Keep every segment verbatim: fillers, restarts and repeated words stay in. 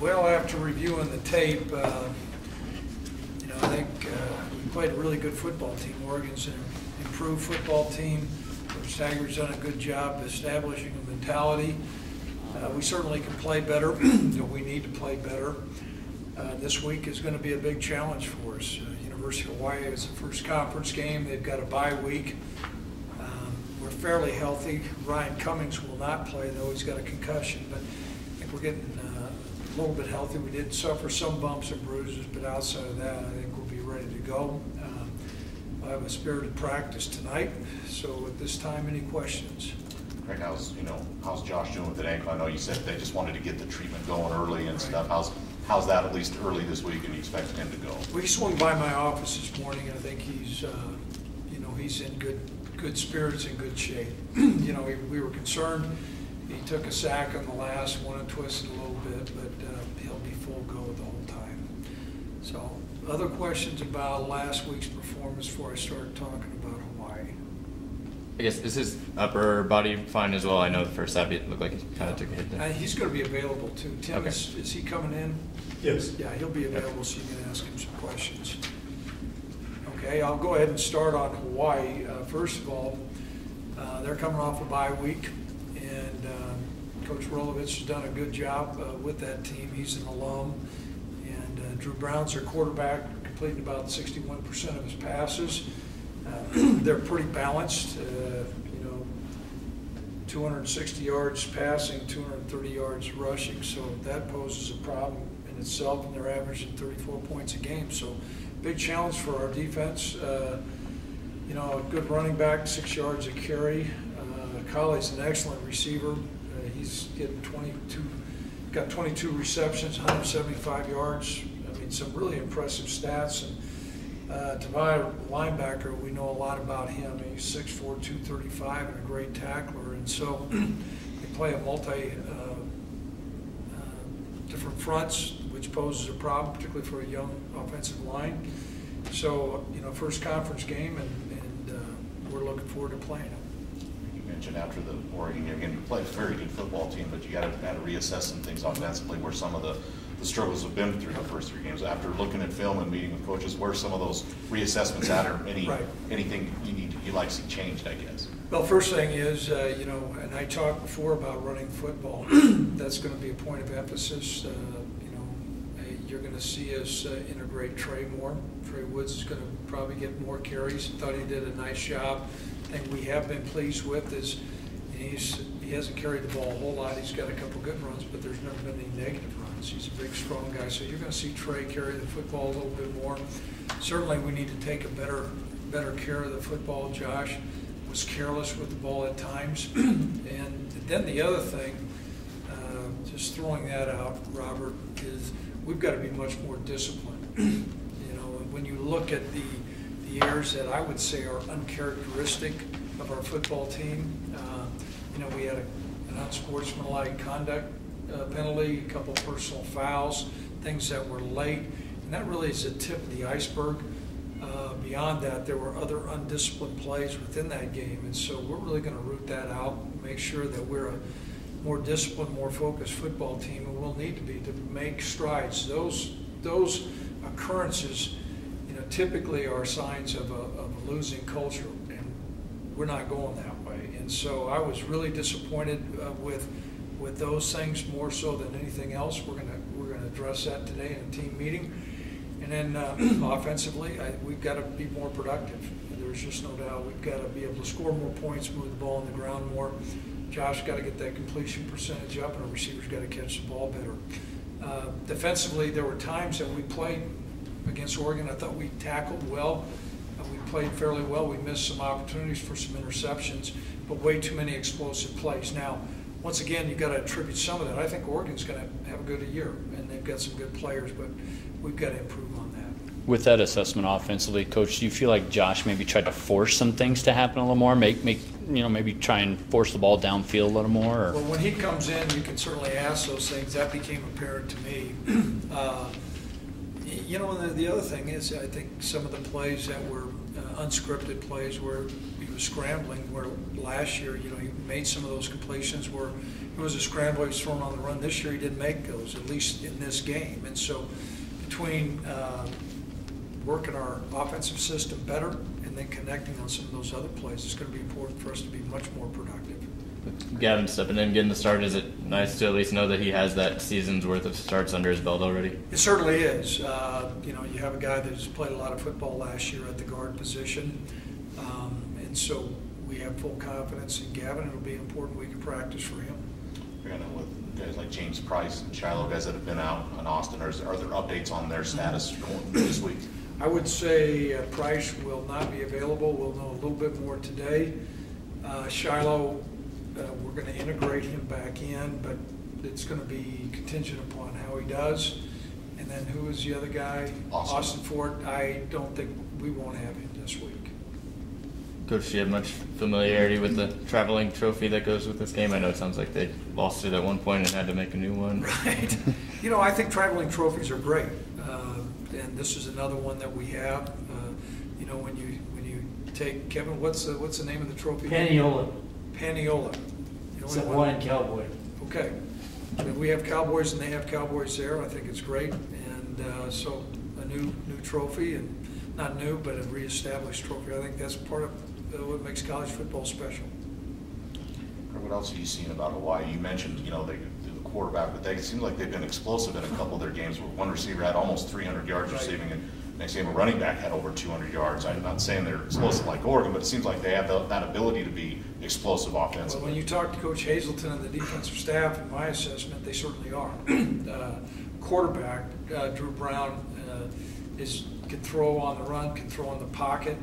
Well, after reviewing the tape, uh, you know, I think uh, we played a really good football team. Oregon's an improved football team. Sagar's done a good job establishing a mentality. Uh, we certainly can play better, but we need to play better. Uh, this week is going to be a big challenge for us. Uh, University of Hawaii is the first conference game. They've got a bye week. Um, we're fairly healthy. Ryan Cummings will not play, though he's got a concussion. But I think we're getting uh, a little bit healthy. We did suffer some bumps and bruises, but outside of that, I think we'll be ready to go. Um, we'll have a spirited practice tonight. So at this time, any questions? Craig, how's you know how's Josh doing with that ankle? I know you said they just wanted to get the treatment going early and right. stuff. How's How's that at least early this week, and you expect him to go? We swung by my office this morning, and I think he's, uh, you know, he's in good, good spirits and good shape. You know, we, we were concerned. He took a sack on the last one and twisted a little bit, but uh, he'll be full go the whole time. So, other questions about last week's performance before I start talking about Hawaii? I guess is his upper body fine as well? I know the first half it looked like he kind of took a hit there. Uh, he's going to be available too. Tim, okay. is, is he coming in? Yes. Yeah, he'll be available, so you can ask him some questions. Okay, I'll go ahead and start on Hawaii. Uh, first of all, uh, they're coming off a bye week, and um, Coach Rolovich has done a good job uh, with that team. He's an alum, and uh, Drew Brown's their quarterback, completing about sixty-one percent of his passes. Uh, they're pretty balanced. Uh, you know, two hundred sixty yards passing, two hundred thirty yards rushing, so that poses a problem in itself, and they're averaging thirty-four points a game. So big challenge for our defense. Uh, you know, a good running back, six yards a carry. Uh, Colley's an excellent receiver. Uh, he's getting twenty-two, got twenty-two receptions, one hundred seventy-five yards. I mean, some really impressive stats. And Uh, Tavai, linebacker, we know a lot about him. He's six four, two thirty-five, and a great tackler. And so they play a multi uh, uh, different fronts, which poses a problem, particularly for a young offensive line. So, you know, first conference game, and, and uh, we're looking forward to playing it. You mentioned after the Oregon game, again, you played a very good football team, but you got to, got to reassess some things offensively where some of the the struggles have been through the first three games. After looking at film and meeting with coaches, where are some of those reassessments at, or any right. anything you need to, you like to see changed, I guess? Well, first thing is, uh, you know, and I talked before about running football. That's going to be a point of emphasis. Uh, you know, you're going to see us uh, integrate Trey Moore. Trey Woods is going to probably get more carries. Thought he did a nice job. I think we have been pleased with is he's he hasn't carried the ball a whole lot. He's got a couple good runs, but there's never been any negative runs. He's a big, strong guy, so you're going to see Trey carry the football a little bit more. Certainly, we need to take a better, better care of the football. Josh was careless with the ball at times, and then the other thing, uh, just throwing that out, Robert, is we've got to be much more disciplined. You know, when you look at the the errors that I would say are uncharacteristic of our football team, uh, you know, we had a, an unsportsmanlike conduct Uh, penalty, a couple personal fouls, things that were late, and that really is the tip of the iceberg. Uh, beyond that, there were other undisciplined plays within that game, and so we're really going to root that out, make sure that we're a more disciplined, more focused football team, and we'll need to be to make strides. Those those occurrences, you know, typically are signs of a, of a losing culture, and we're not going that way. And so I was really disappointed uh, with. with those things more so than anything else. We're gonna we're gonna address that today in a team meeting, and then uh, offensively, I, we've got to be more productive. There's just no doubt we've got to be able to score more points, move the ball on the ground more. Josh got to get that completion percentage up, and our receivers got to catch the ball better. Uh, defensively, there were times that we played against Oregon. I thought we tackled well. Uh, we played fairly well. We missed some opportunities for some interceptions, but way too many explosive plays. Now, once again, you've got to attribute some of that. I think Oregon's going to have a good year, and they've got some good players, but we've got to improve on that. With that assessment offensively, Coach, do you feel like Josh maybe tried to force some things to happen a little more, make, make you know, maybe try and force the ball downfield a little more? Or? Well, when he comes in, you can certainly ask those things. That became apparent to me. Uh, you know, the, the other thing is I think some of the plays that were uh, unscripted plays where we he was scrambling, where last year, you know, he made some of those completions where it was a scramble, he was thrown on the run. This year he didn't make those, at least in this game. And so between uh, working our offensive system better and then connecting on some of those other plays, it's going to be important for us to be much more productive. With Gavin stepping in, getting the start, is it nice to at least know that he has that season's worth of starts under his belt already? It certainly is. Uh, you know, you have a guy that has played a lot of football last year at the guard position, um, and so we have full confidence in Gavin. It'll be an important week of practice for him. You know, with guys like James Price and Shiloh, guys that have been out in Austin, are there updates on their status this week? I would say uh, Price will not be available. We'll know a little bit more today. Uh, Shiloh, Uh, we're going to integrate him back in, but it's going to be contingent upon how he does. And then who is the other guy? Austin, Austin Fort. I don't think we won't have him this week. Coach, do you have much familiarity with the traveling trophy that goes with this game? I know it sounds like they lost it at one point and had to make a new one. Right. You know, I think traveling trophies are great, uh, and this is another one that we have. Uh, you know, when you when you take Kevin, what's the, what's the name of the trophy? Paniola. Paniola. It's the one in Cowboy. Okay. I mean, we have Cowboys and they have Cowboys there. I think it's great. And uh, so a new new trophy, and not new, but a reestablished trophy. I think that's part of what makes college football special. What else have you seen about Hawaii? You mentioned, you know, they the quarterback, but they seem like they've been explosive in a couple of their games where one receiver had almost three hundred yards right. receiving, and next game a running back had over two hundred yards. I'm not saying they're explosive like Oregon, but it seems like they have the, that ability to be explosive offensively. Well, when you talk to Coach Hazelton and the defensive staff, in my assessment, they certainly are. Uh, quarterback, uh, Drew Brown, uh, is can throw on the run, can throw in the pocket.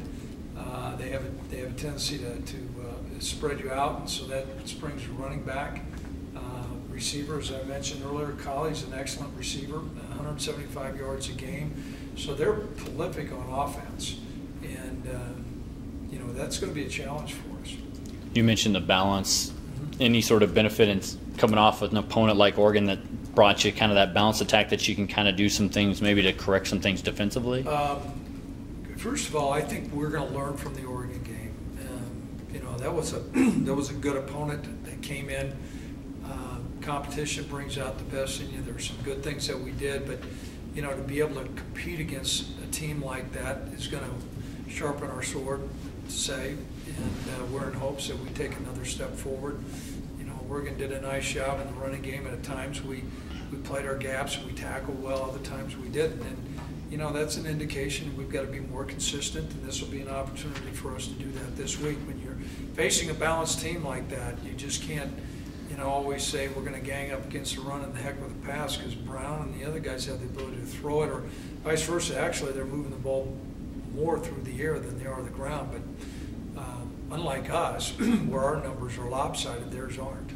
Uh, they have a, they have a tendency to, to uh, spread you out, and so that springs your running back. Uh, receiver, as I mentioned earlier, Colley's an excellent receiver, one hundred seventy-five yards a game. So they're prolific on offense, and uh, you know, that's going to be a challenge for us. You mentioned the balance. Mm-hmm. Any sort of benefit in coming off with an opponent like Oregon that brought you kind of that balance attack that you can kind of do some things maybe to correct some things defensively? Um, first of all, I think we're going to learn from the Oregon game. Um, you know, that was a that was a good opponent that came in. Uh, competition brings out the best in you. There were some good things that we did, but you know, to be able to compete against a team like that is going to sharpen our sword, to say, and uh, we're in hopes that we take another step forward. You know, Oregon did a nice job in the running game, and at times we, we played our gaps and we tackled well, other times we didn't. And, you know, that's an indication we've got to be more consistent, and this will be an opportunity for us to do that this week. When you're facing a balanced team like that, you just can't, you know, always say we're going to gang up against the run and the heck with the pass, because Brown and the other guys have the ability to throw it, or vice versa. Actually, they're moving the ball more through the air than they are the ground. But uh, unlike us, where our numbers are lopsided, theirs aren't.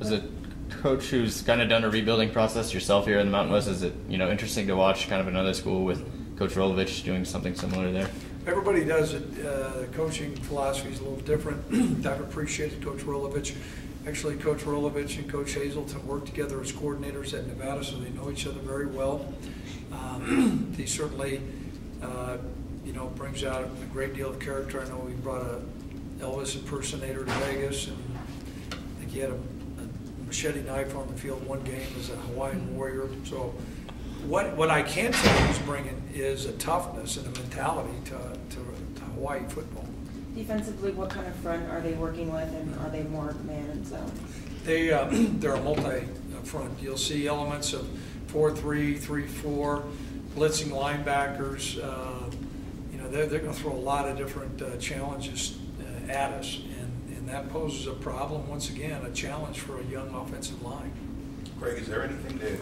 As a coach who's kind of done a rebuilding process yourself here in the Mountain West, is it, you know, interesting to watch kind of another school with Coach Rolovich doing something similar there? Everybody does it. Uh, the coaching philosophy is a little different. I've appreciated Coach Rolovich. Actually, Coach Rolovich and Coach Hazelton work together as coordinators at Nevada, so they know each other very well. Um, he certainly, uh, you know, brings out a great deal of character. I know we brought a Elvis impersonator to Vegas, and I think he had a, a machete knife on the field one game as a Hawaiian warrior. So what what I can tell you he's bringing is a toughness and a mentality to, to, to Hawaii football. Defensively, what kind of front are they working with, and are they more man and zone? They, uh, they're a multi-front. You'll see elements of four three, three four, blitzing linebackers. Uh, you know, they're, they're going to throw a lot of different uh, challenges uh, at us, and, and that poses a problem, once again, a challenge for a young offensive line. Greg, is there anything to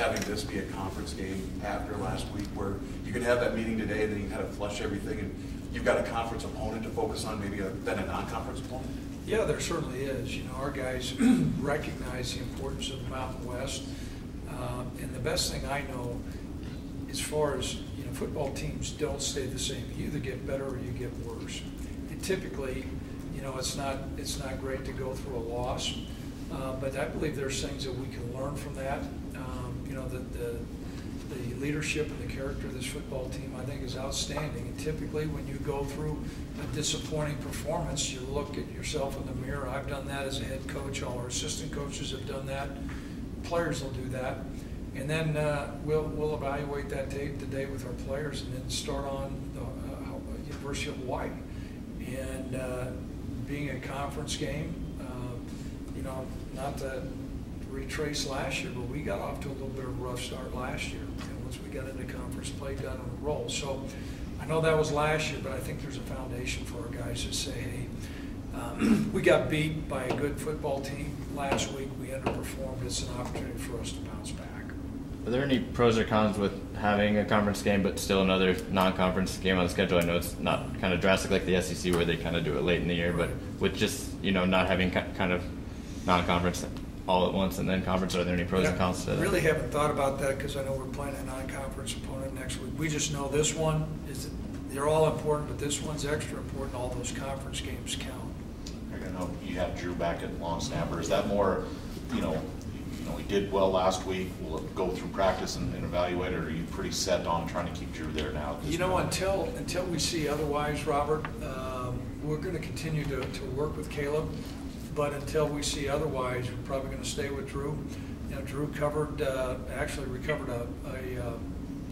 having this be a conference game after last week where you can have that meeting today and then you kind of flush everything and you've got a conference opponent to focus on, maybe a, than a non-conference opponent? Yeah, there certainly is. You know, our guys recognize the importance of the Mountain West. Uh, and the best thing I know, as far as, you know, football teams don't stay the same. You either get better or you get worse. And typically, you know, it's not, it's not great to go through a loss. Uh, but I believe there's things that we can learn from that. Um, you know, the, the the leadership and the character of this football team, I think, is outstanding. And typically when you go through a disappointing performance, you look at yourself in the mirror. I've done that as a head coach. All our assistant coaches have done that. Players will do that. And then uh, we'll, we'll evaluate that day, today with our players, and then start on the uh, University of Hawaii. And uh, being a conference game, uh, you know, not to retrace last year, but we got off to a little bit of a rough start last year. And once we got into conference play, got on a roll. So I know that was last year, but I think there's a foundation for our guys to say, hey, um, we got beat by a good football team last week. We underperformed. It's an opportunity for us to bounce back. Are there any pros or cons with having a conference game but still another non-conference game on the schedule? I know it's not kind of drastic like the S E C where they kind of do it late in the year, but with just, you know, not having kind of non-conference all at once and then conference, are there any pros yeah, and cons to that? I really haven't thought about that because I know we're playing a non-conference opponent next week. We just know this one, is they're all important, but this one's extra important. All those conference games count. I know you have Drew back at long snapper. Is that more, you know, You know, we did well last week. We'll go through practice and, and evaluate it. Or are you pretty set on trying to keep Drew there now? You know, moment? until until we see otherwise, Robert, um, we're going to continue to, to work with Caleb. But until we see otherwise, we're probably going to stay with Drew. You know, Drew covered, uh, actually recovered a, a,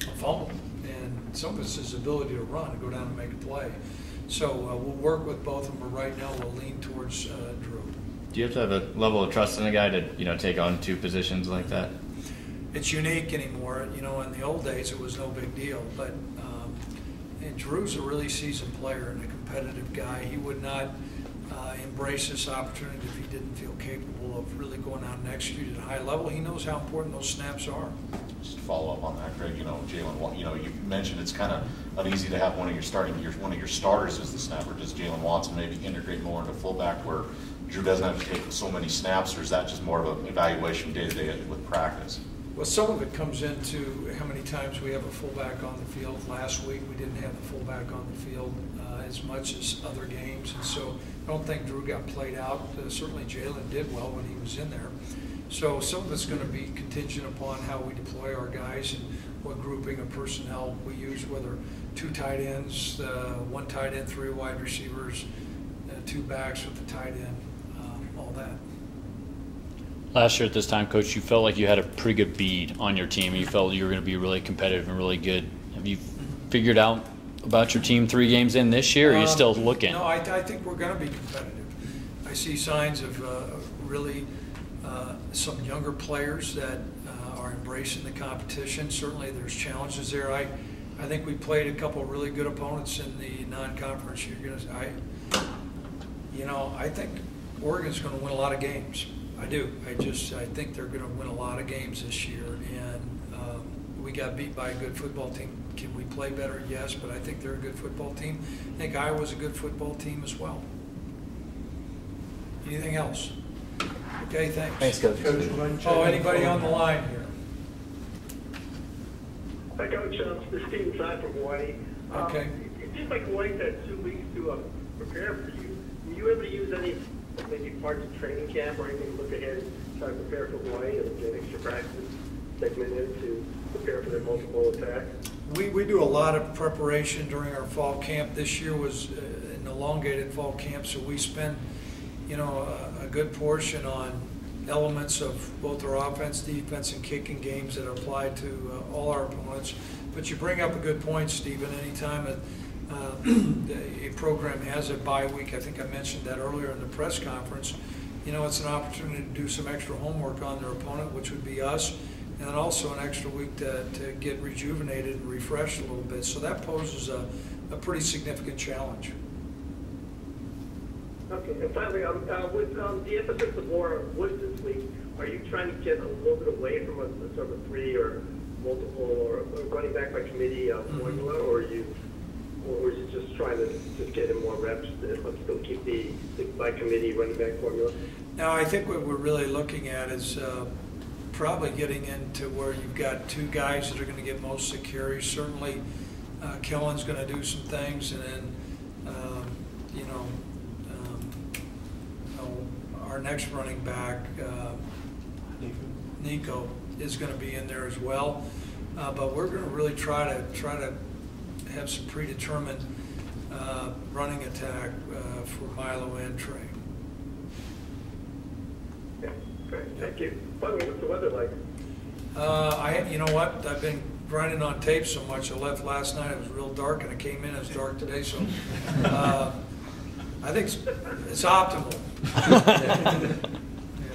a fumble, and some of it's his ability to run and go down and make a play. So uh, we'll work with both of them. But right now, we'll lean towards uh, Drew. Do you have to have a level of trust in a guy to, you know, take on two positions like that? It's unique anymore. You know, in the old days, it was no big deal. But um, and Drew's a really seasoned player and a competitive guy. He would not uh, embrace this opportunity if he didn't feel capable of really going out and executing at a high level. He knows how important those snaps are. Just to follow up on that, Craig. You know, Jalen. You know, you mentioned it's kind of uneasy to have one of your starting, your, one of your starters as the snapper. Does Jalen Watson maybe integrate more into fullback where Drew doesn't have to take so many snaps, or is that just more of an evaluation day-to-day with practice? Well, some of it comes into how many times we have a fullback on the field. Last week we didn't have the fullback on the field uh, as much as other games, and so I don't think Drew got played out. Uh, certainly Jalen did well when he was in there. So some of it's going to be contingent upon how we deploy our guys and what grouping of personnel we use, whether two tight ends, uh, one tight end, three wide receivers, uh, two backs with the tight end. That. Last year at this time, Coach, you felt like you had a pretty good bead on your team. You felt you were going to be really competitive and really good. Have you figured out about your team three games in this year, or are you um, still looking? No, I, I think we're going to be competitive. I see signs of uh, really uh, some younger players that uh, are embracing the competition. Certainly there's challenges there. I, I think we played a couple of really good opponents in the non-conference. You're going to, I, you know, I think Oregon's going to win a lot of games. I do. I just I think they're going to win a lot of games this year. And um, we got beat by a good football team. Can we play better? Yes, but I think they're a good football team. I think Iowa's a good football team as well. Anything else? Okay, thanks. Thanks, Coach. Coach oh, anybody on the line here? Hi, Coach. Um, this is Steve Side from Hawaii. Um, okay. It seems like Hawaii had two weeks to um, prepare for you. Were you able to use any maybe parts of training camp or anything to look ahead and try to prepare for Hawaii and get extra practice segmented to prepare for their multiple attack? We, we do a lot of preparation during our fall camp. This year was uh, an elongated fall camp, so we spend, you know, a, a good portion on elements of both our offense, defense, and kicking games that apply to uh, all our opponents. But you bring up a good point, Stephen. Anytime a Uh, a program has a bye week, I think I mentioned that earlier in the press conference, you know, it's an opportunity to do some extra homework on their opponent, which would be us, and also an extra week to, to get rejuvenated and refreshed a little bit. So that poses a, a pretty significant challenge. Okay, and finally, um, uh, with um, the emphasis of more on Woods this week, are you trying to get a little bit away from a sort of three or multiple or, or running back by committee uh, formula, mm-hmm. or are you Or is it just trying to just get him more reps and let's still keep the, the by committee running back formula? Now, I think what we're really looking at is uh, probably getting into where you've got two guys that are going to get most security. Certainly, uh, Kellen's going to do some things, and then, um, you know, um, uh, our next running back, uh, Nico, is going to be in there as well. uh, but we're going to really try to try to have some predetermined uh, running attack uh, for Milo and Trey. Yeah, great. Thank you. By the way, what's the weather like? Uh, I, you know what? I've been grinding on tape so much. I left last night. It was real dark, and I came in. It was dark today, so uh, I think it's, it's optimal.